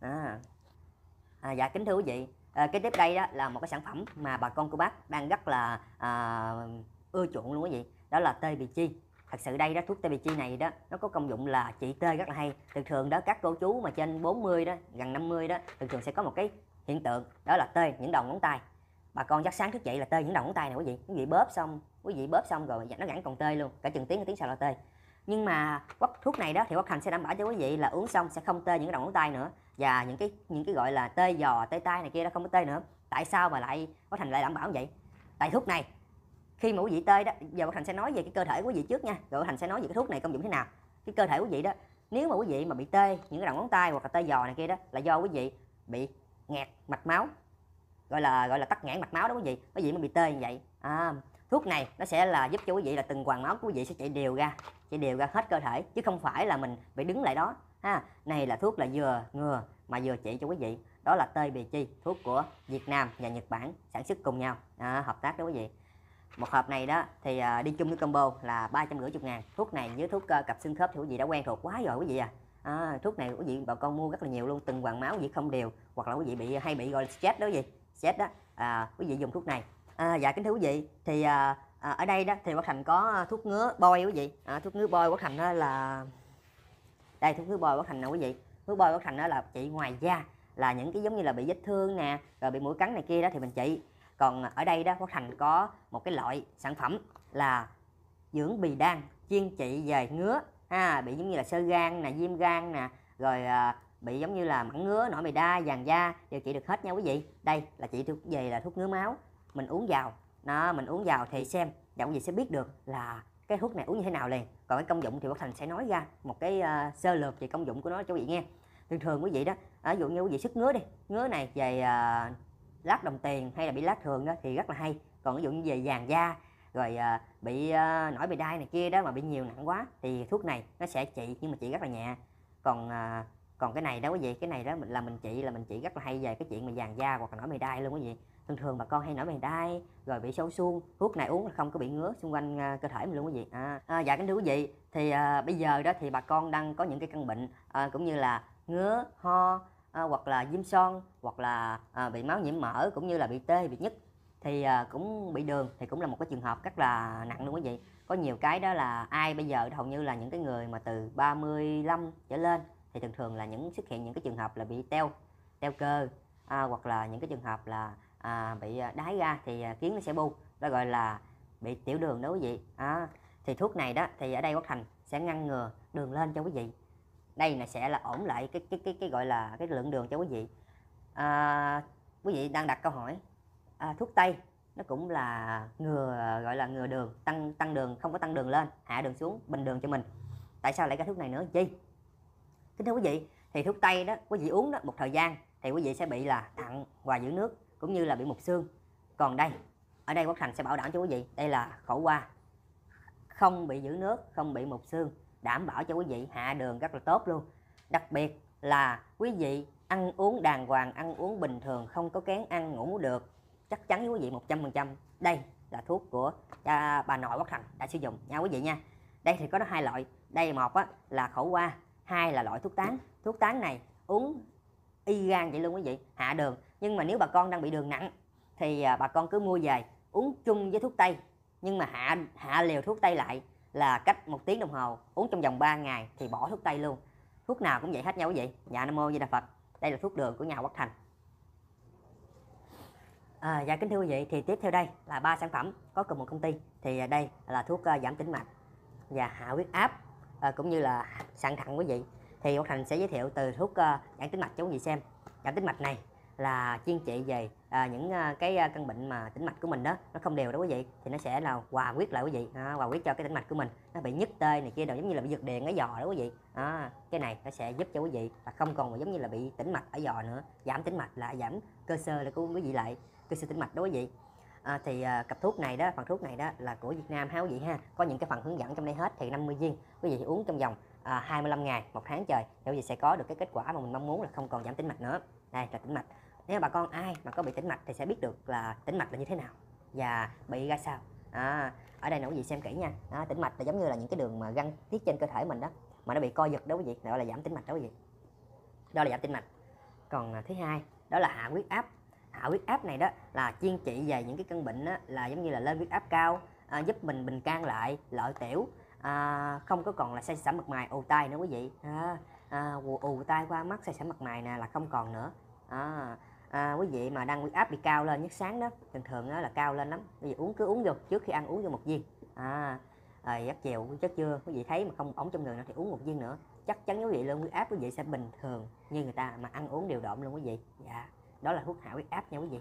À, à dạ kính thưa quý vị, à, cái tiếp đây đó là một cái sản phẩm mà bà con cô bác đang rất là à, ưa chuộng luôn quý vị, đó là tê bì chi. Thật sự đây đó, thuốc tê bì chi này đó nó có công dụng là trị tê rất là hay. Thường thường đó các cô chú mà trên bốn mươi đó, gần năm mươi đó, thường thường sẽ có một cái hiện tượng đó là tê những đầu ngón tay. Bà con giấc sáng thức dậy là tê những đầu ngón tay này quý vị, quý vị bóp xong, quý vị bóp xong rồi nó vẫn còn tê luôn, cả chừng tiếng tiếng sau là tê. Nhưng mà thuốc này đó thì Quốc Thành sẽ đảm bảo cho quý vị là uống xong sẽ không tê những đầu ngón tay nữa, và những cái những cái gọi là tê giò, tê tay này kia nó không có tê nữa. Tại sao mà lại Quốc Thành lại đảm bảo vậy? Tại thuốc này khi mà quý vị tê đó, giờ Quốc Thành sẽ nói về cái cơ thể của quý vị trước nha, rồi Quốc Thành sẽ nói về cái thuốc này công dụng thế nào. Cái cơ thể của quý vị đó, nếu mà quý vị mà bị tê những cái đầu ngón tay hoặc là tê giò này kia đó là do quý vị bị nghẹt mạch máu, gọi là gọi là tắc nghẽn mạch máu đó quý vị, quý vị mới bị tê như vậy. À, thuốc này nó sẽ là giúp cho quý vị là từng quầng máu của quý vị sẽ chạy đều ra, chạy đều ra hết cơ thể, chứ không phải là mình phải đứng lại đó ha. Này là thuốc là vừa ngừa mà vừa trị cho quý vị, đó là tê bì chi, thuốc của Việt Nam và Nhật Bản sản xuất cùng nhau, à, hợp tác đó quý vị. Một hộp này đó thì đi chung với combo là ba trăm năm mươi ngàn. Thuốc này với thuốc cặp xương khớp thì quý vị đã quen thuộc quá rồi quý vị à. À, thuốc này quý vị bà con mua rất là nhiều luôn, từng quầng máu quý vị không đều, hoặc là quý vị bị hay bị gọi là stress đó quý vị, stress đó, à, quý vị dùng thuốc này. À, dạ kính thưa quý vị, thì à, à, ở đây đó thì Quốc Thành có thuốc ngứa bôi quý vị, à, thuốc ngứa bôi Quốc Thành đó là đây, thuốc ngứa bôi Quốc Thành nè quý vị, thuốc bôi Quốc Thành đó là trị ngoài da, là những cái giống như là bị vết thương nè, rồi bị mũi cắn này kia đó thì mình trị. Còn ở đây đó Quốc Thành có một cái loại sản phẩm là dưỡng bì đan, chuyên trị về ngứa, à, bị giống như là xơ gan nè, viêm gan nè, rồi à, bị giống như là mẩn ngứa, nổi mề đa, vàng da đều trị được hết nha quý vị. Đây là trị thuốc về là thuốc ngứa máu, mình uống vào nó, mình uống vào thì xem và quý vị sẽ biết được là cái thuốc này uống như thế nào liền. Còn cái công dụng thì Quốc Thành sẽ nói ra một cái uh, sơ lược về công dụng của nó cho quý vị nghe. Thường thường quý vị đó, ví dụ như quý vị sức ngứa đi, ngứa này về uh, lát đồng tiền hay là bị lát thường đó thì rất là hay. Còn ví dụ như về vàng da, rồi uh, bị uh, nổi bì đai này kia đó mà bị nhiều nặng quá thì thuốc này nó sẽ trị, nhưng mà trị rất là nhẹ. Còn uh, còn cái này đó quý vị, cái này đó mình là mình trị là mình trị rất là hay về cái chuyện mà vàng da hoặc là nổi bì đai luôn quý vị. Thường thường bà con hay nổi mề đai rồi bị sâu suông, thuốc này uống là không có bị ngứa xung quanh cơ thể mình luôn quý vị. À, à, dạ kính thưa quý vị, thì à, bây giờ đó thì bà con đang có những cái căn bệnh à, cũng như là ngứa, ho, à, hoặc là viêm son, hoặc là à, bị máu nhiễm mỡ, cũng như là bị tê, bị nhức, thì à, cũng bị đường thì cũng là một cái trường hợp rất là nặng luôn quý vị. Có nhiều cái đó là ai bây giờ hầu như là những cái người mà từ ba mươi lăm trở lên thì thường thường là những xuất hiện những cái trường hợp là bị teo, teo cơ, à, hoặc là những cái trường hợp là À, bị đái ra thì kiến nó sẽ bu, đó gọi là bị tiểu đường đó quý vị. À, thì thuốc này đó thì ở đây Quốc Thành sẽ ngăn ngừa đường lên cho quý vị. Đây là sẽ là ổn lại cái cái cái cái gọi là cái lượng đường cho quý vị. À, quý vị đang đặt câu hỏi à, thuốc tây nó cũng là ngừa, gọi là ngừa đường, tăng tăng đường, không có tăng đường lên, hạ đường xuống, bình đường cho mình. Tại sao lại cái thuốc này nữa chi? Kính thưa quý vị, thì thuốc tây đó quý vị uống đó một thời gian thì quý vị sẽ bị là thận hòa giữ nước cũng như là bị mục xương. Còn đây, ở đây Quốc Thành sẽ bảo đảm cho quý vị, đây là khổ qua, không bị giữ nước, không bị mục xương, đảm bảo cho quý vị hạ đường rất là tốt luôn. Đặc biệt là quý vị ăn uống đàng hoàng, ăn uống bình thường, không có kén ăn ngủ được, chắc chắn với quý vị một trăm phần trăm. Đây là thuốc của à, bà nội Quốc Thành đã sử dụng nha quý vị nha. Đây thì có hai loại, đây một á, là khổ qua, hai là loại thuốc tán. Thuốc tán này uống y gan vậy luôn quý vị, hạ đường. Nhưng mà nếu bà con đang bị đường nặng thì à, bà con cứ mua về uống chung với thuốc tây, nhưng mà hạ hạ liều thuốc tây lại là cách một tiếng đồng hồ, uống trong vòng ba ngày thì bỏ thuốc tây luôn. Thuốc nào cũng vậy hết nha quý vị. Dạ, Nam Mô A Di Đà Phật. Đây là thuốc đường của nhà Quốc Thành. À, dạ kính thưa quý vị, thì tiếp theo đây là ba sản phẩm có cùng một công ty. Thì đây là thuốc uh, giảm tĩnh mạch và hạ huyết áp uh, cũng như là sạn thận quý vị. Thì Quốc Thành sẽ giới thiệu từ thuốc uh, giảm tĩnh mạch cho quý vị xem. Giảm tĩnh mạch này là chuyên trị về uh, những uh, cái uh, căn bệnh mà tĩnh mạch của mình đó nó không đều đó quý vị, thì nó sẽ là hòa huyết lại quý vị, uh, hòa huyết cho cái tĩnh mạch của mình nó bị nhức tê này kia, đều giống như là bị giật điện ở giò đó quý vị. Uh, cái này nó sẽ giúp cho quý vị là không còn giống như là bị tĩnh mạch ở giò nữa. Giảm tĩnh mạch là giảm cơ xơ là của quý vị lại cơ xơ tĩnh mạch đó quý vị. À, thì à, cặp thuốc này đó, phần thuốc này đó là của Việt Nam ha quý vị ha, có những cái phần hướng dẫn trong đây hết. Thì năm mươi viên quý vị uống trong vòng à, hai mươi lăm ngày, một tháng trời thì quý vị sẽ có được cái kết quả mà mình mong muốn, là không còn giảm tĩnh mạch nữa. Đây là tĩnh mạch. Nếu bà con ai mà có bị tĩnh mạch thì sẽ biết được là tĩnh mạch là như thế nào và bị ra sao. À, ở đây nè quý vị xem kỹ nha. À, tĩnh mạch là giống như là những cái đường mà găng tiết trên cơ thể mình đó mà nó bị co giật đó quý vị, gọi là giảm tĩnh mạch đó quý vị. Đó là giảm tĩnh mạch. Còn à, thứ hai đó là hạ huyết áp. Hạ huyết áp này đó là chuyên trị về những cái căn bệnh đó, là giống như là lên huyết áp cao, à, giúp mình bình can lại, lợi tiểu, à, không có còn là say sẩm mặt mày, ù tai nữa quý vị. À, à, ù tai qua mắt, say sẩm mặt mày nè là không còn nữa. À, à, quý vị mà đang huyết áp bị cao lên nhất sáng đó, thường thường đó là cao lên lắm. Quý vị uống cứ uống vô trước khi ăn, uống vô một viên. À, à, giấc chiều giấc trưa quý vị thấy mà không ổn trong người nữa thì uống một viên nữa, chắc chắn quý vị lên huyết áp quý vị sẽ bình thường như người ta mà ăn uống điều độn luôn quý vị. Dạ. Đó là thuốc hạ huyết áp nha quý vị.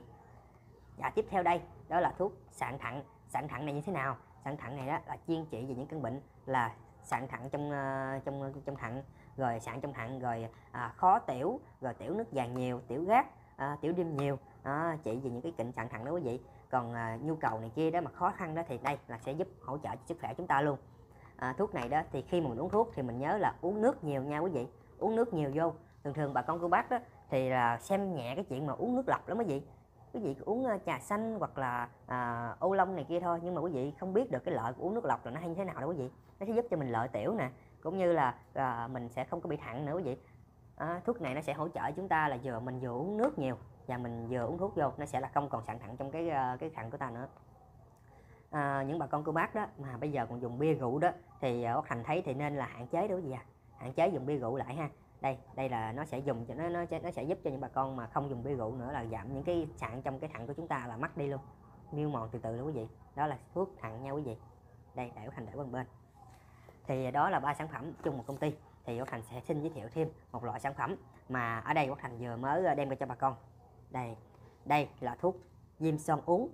Và tiếp theo đây đó là thuốc sạn thận. Sạn thận này như thế nào? Sạn thận này đó là chuyên trị về những căn bệnh là sạn thận trong trong trong thận, rồi sạn trong thận, rồi à, khó tiểu, rồi tiểu nước vàng nhiều, tiểu gác, à, tiểu đêm nhiều, à, trị về những cái bệnh sạn thận đó quý vị. Còn à, nhu cầu này kia đó mà khó khăn đó thì đây là sẽ giúp hỗ trợ sức khỏe chúng ta luôn. À, thuốc này đó thì khi mà mình uống thuốc thì mình nhớ là uống nước nhiều nha quý vị, uống nước nhiều vô. Thường thường bà con cô bác đó thì là xem nhẹ cái chuyện mà uống nước lọc lắm quý vị. Quý vị uống trà xanh hoặc là à, ô long này kia thôi, nhưng mà quý vị không biết được cái lợi của uống nước lọc là nó hay như thế nào đâu quý vị. Nó sẽ giúp cho mình lợi tiểu nè, cũng như là à, mình sẽ không có bị thận nữa quý vị. À, thuốc này nó sẽ hỗ trợ chúng ta là vừa mình vừa uống nước nhiều và mình vừa uống thuốc vô, nó sẽ là không còn sạn thận trong cái cái thận của ta nữa. À, những bà con cô bác đó mà bây giờ còn dùng bia rượu đó thì Quốc Thành thấy thì nên là hạn chế đó quý vị à. Hạn chế dùng bia rượu lại ha. Đây, đây là nó sẽ dùng cho nó nó sẽ, nó sẽ giúp cho những bà con mà không dùng bia rượu nữa là giảm những cái sạn trong cái thận của chúng ta là mất đi luôn, miêu mòn từ từ luôn quý vị. Đó là thuốc thận nha quý vị. Đây, để Quốc Thành để bên bên. Thì đó là ba sản phẩm chung một công ty. Thì Quốc Thành sẽ xin giới thiệu thêm một loại sản phẩm mà ở đây Quốc Thành vừa mới đem ra cho bà con. Đây, đây là thuốc diêm son uống.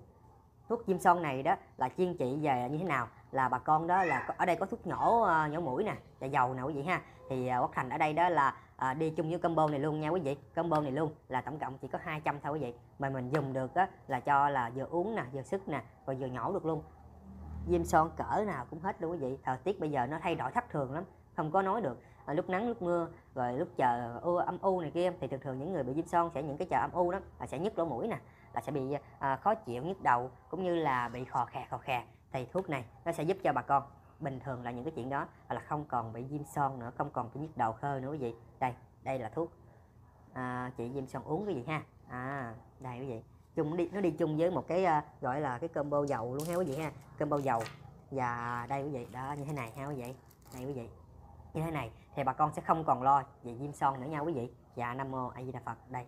Thuốc diêm son này đó là chuyên trị về như thế nào? Là bà con đó là ở đây có thuốc nhổ nhổ mũi nè, dạ dầu nè quý vị ha. Thì Quốc Thành ở đây đó là à, đi chung với combo này luôn nha quý vị. Combo này luôn là tổng cộng chỉ có hai trăm thôi quý vị, mà mình dùng được á là cho là vừa uống nè, vừa sức nè, rồi vừa nhổ được luôn. Diêm son cỡ nào cũng hết luôn quý vị. Thời tiết bây giờ nó thay đổi thất thường lắm, không có nói được. À, lúc nắng lúc mưa, rồi lúc chờ u, âm u này kia thì thường thường những người bị diêm son sẽ những cái chờ âm u đó là sẽ nhức lỗ mũi nè, là sẽ bị à, khó chịu, nhức đầu, cũng như là bị khò khè khò khè. Thì thuốc này nó sẽ giúp cho bà con bình thường là những cái chuyện đó, là không còn bị diêm son nữa, không còn bị nhức đầu khơi nữa quý vị. Đây, đây là thuốc à, chị diêm son uống quý vị ha. À, đây quý vị, chung đi, nó đi chung với một cái à, gọi là cái combo dầu luôn ha quý vị ha. Combo dầu và đây quý vị đó, như thế này ha quý vị. Đây quý vị, như thế này thì bà con sẽ không còn lo về diêm son nữa nha quý vị. Dạ, Nam Mô A Di Đà Phật. Đây,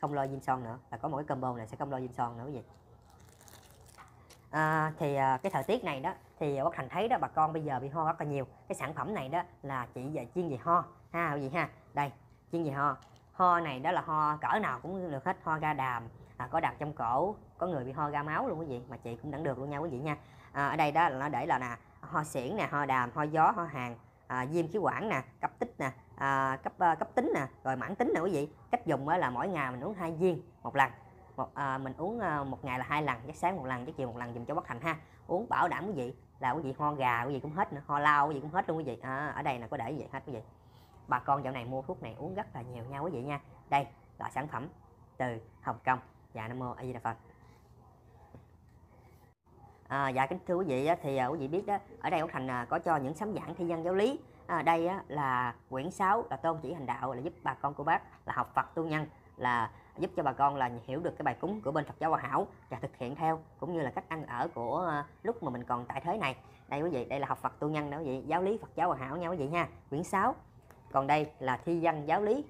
không lo diêm son nữa, là có một cái combo này sẽ không lo diêm son nữa quý vị. à, thì à, cái thời tiết này đó thì Quốc Thành thấy đó bà con bây giờ bị ho rất là nhiều. Cái sản phẩm này đó là chỉ về chuyên về ho ha gì ha, đây chuyên về ho. Ho này đó là ho cỡ nào cũng được hết, ho ra đàm, à, có đàm trong cổ, có người bị ho ra máu luôn quý vị, mà chị cũng đã được luôn nha quý vị nha. À, ở đây đó là nó để là nè, ho xỉn nè, ho đàm, ho gió, ho hàn, à, viêm khí quản nè, cấp tích nè, à, cấp uh, cấp tính nè, rồi mãn tính nè quý vị. Cách dùng là mỗi ngày mình uống hai viên một lần, một à, mình uống một ngày là hai lần, giấc sáng một lần, giấc chiều một lần, dùng cho Quốc Thành ha. Uống bảo đảm quý vị là quý vị ho gà quý vị cũng hết nữa, ho lao quý vị cũng hết luôn quý vị. À, ở đây là có để vậy hết quý vị. Bà con dạo này mua thuốc này uống rất là nhiều nha quý vị nha. Đây là sản phẩm từ Hồng Kông. Dạ, Nam Mô A Di Đà Phật. À, dạ kính thưa quý vị, thì quý vị biết đó, ở đây Quốc Thành có cho những sấm giảng thi văn giáo lý. À, đây là quyển sáu là tôn chỉ hành đạo, là giúp bà con cô bác là học Phật tu nhân, là giúp cho bà con là hiểu được cái bài cúng của bên Phật giáo Hòa Hảo và thực hiện theo, cũng như là cách ăn ở của lúc mà mình còn tại thế này. Đây quý vị, đây là học Phật tu nhân đó quý vị, giáo lý Phật giáo Hòa Hảo nha quý vị nha, quyển sáu. Còn đây là thi văn giáo lý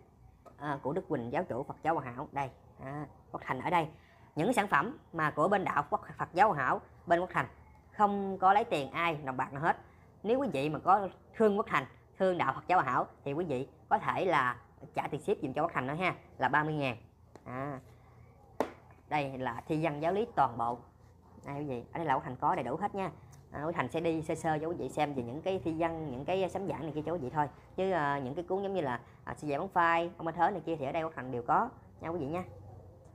à, của Đức Huỳnh giáo chủ Phật giáo Hòa Hảo. Đây à, Quốc Thành ở đây những sản phẩm mà của bên đạo Quốc Phật giáo Hòa Hảo, bên Quốc Thành không có lấy tiền ai đồng bạc nào hết. Nếu quý vị mà có thương Quốc Thành, thương đạo Phật giáo Hòa Hảo thì quý vị có thể là trả tiền ship dùm cho Quốc Thành nữa ha, là ba mươi ngàn. À, đây là thi văn giáo lý toàn bộ. Đây quý vị, ở đây là Quốc Thành có đầy đủ hết nha. À, Quốc Thành sẽ đi sơ sơ cho quý vị xem về những cái thi văn, những cái sấm giảng này kia cho quý vị thôi. Chứ à, những cái cuốn giống như là à, Sư Dạy Bóng Phai, Ông Ba Thớ này kia thì ở đây Quốc Thành đều có nha quý vị nha.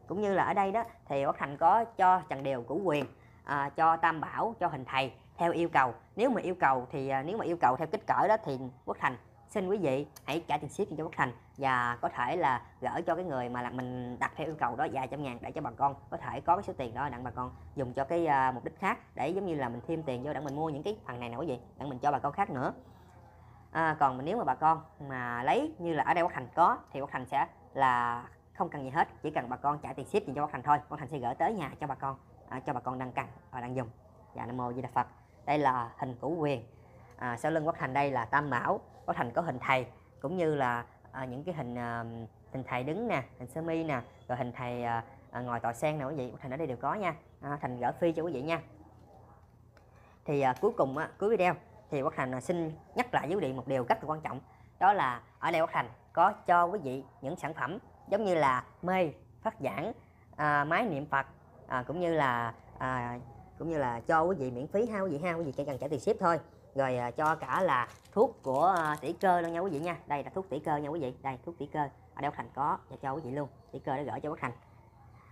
Cũng như là ở đây đó thì Quốc Thành có cho trần đều củ quyền, à, cho tam bảo, cho hình thầy theo yêu cầu. Nếu mà yêu cầu thì à, nếu mà yêu cầu theo kích cỡ đó thì Quốc Thành xin quý vị hãy trả tiền ship cho Quốc Thành, và có thể là gửi cho cái người mà là mình đặt theo yêu cầu đó vài trăm ngàn, để cho bà con có thể có cái số tiền đó đặng bà con dùng cho cái uh, mục đích khác, để giống như là mình thêm tiền vô đặng mình mua những cái phần này nè quý vị, đặng mình cho bà con khác nữa. À, còn mà nếu mà bà con mà lấy như là ở đây Quốc Thành có thì Quốc Thành sẽ là không cần gì hết, chỉ cần bà con trả tiền ship cho Quốc Thành thôi, Quốc Thành sẽ gửi tới nhà cho bà con, à, cho bà con đang cần và đang dùng. Dạ, Nam Mô A Di Đà Phật. Đây là hình củ quyền. À, sau lưng Quốc Thành đây là tam bảo, Quốc Thành có hình thầy, cũng như là à, những cái hình à, hình thầy đứng nè, hình sơ mi nè, rồi hình thầy à, à, ngồi tọa sen nè quý vị, Quốc Thành ở đây đều có nha. À, Thành gửi phi cho quý vị nha. Thì à, cuối cùng á, cuối video thì Quốc Thành xin nhắc lại với quý vị một điều rất là quan trọng, đó là ở đây Quốc Thành có cho quý vị những sản phẩm giống như là mây phát giảng, à, máy niệm Phật, à, cũng như là à, cũng như là cho quý vị miễn phí ha quý vị ha, quý vị chỉ cần trả tiền ship thôi. Rồi à, cho cả là thuốc của à, tỷ cơ luôn nha quý vị nha. Đây là thuốc tỷ cơ nha quý vị. Đây thuốc tỷ cơ. Ở đây Quốc Thành có và cho quý vị luôn. Tỷ cơ đã gửi cho Quốc Thành.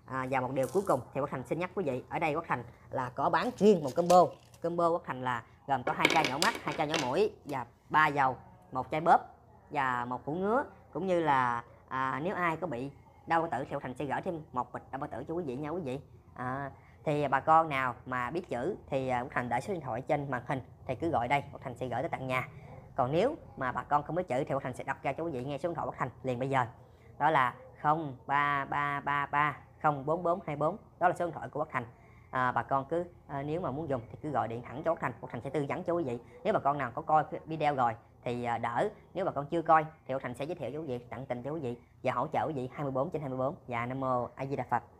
À, và một điều cuối cùng thì Quốc Thành xin nhắc quý vị, ở đây Quốc Thành là có bán riêng một combo. Combo Quốc Thành là gồm có hai chai nhỏ mắt, hai chai nhỏ mũi và ba dầu, một chai bóp và một củ ngứa, cũng như là à, nếu ai có bị đau bao tử thì Quốc Thành sẽ gửi thêm một bịch đau bao tử cho quý vị nha quý vị. À, thì bà con nào mà biết chữ thì Quốc Thành để số điện thoại trên màn hình thì cứ gọi đây, Quốc Thành sẽ gửi tới tận nhà. Còn nếu mà bà con không biết chữ thì Quốc Thành sẽ đọc ra cho quý vị nghe số điện thoại Quốc Thành liền bây giờ, đó là không ba ba ba ba không bốn bốn hai bốn, đó là số điện thoại của Quốc Thành. À, bà con cứ à, nếu mà muốn dùng thì cứ gọi điện thẳng cho Quốc Thành, Quốc Thành sẽ tư vấn cho quý vị. Nếu bà con nào có coi video rồi thì à, đỡ, nếu bà con chưa coi thì Quốc Thành sẽ giới thiệu cho quý vị, tận tình cho quý vị và hỗ trợ quý vị hai mươi bốn trên hai mươi bốn. Và Nam Mô A Di Đà Phật.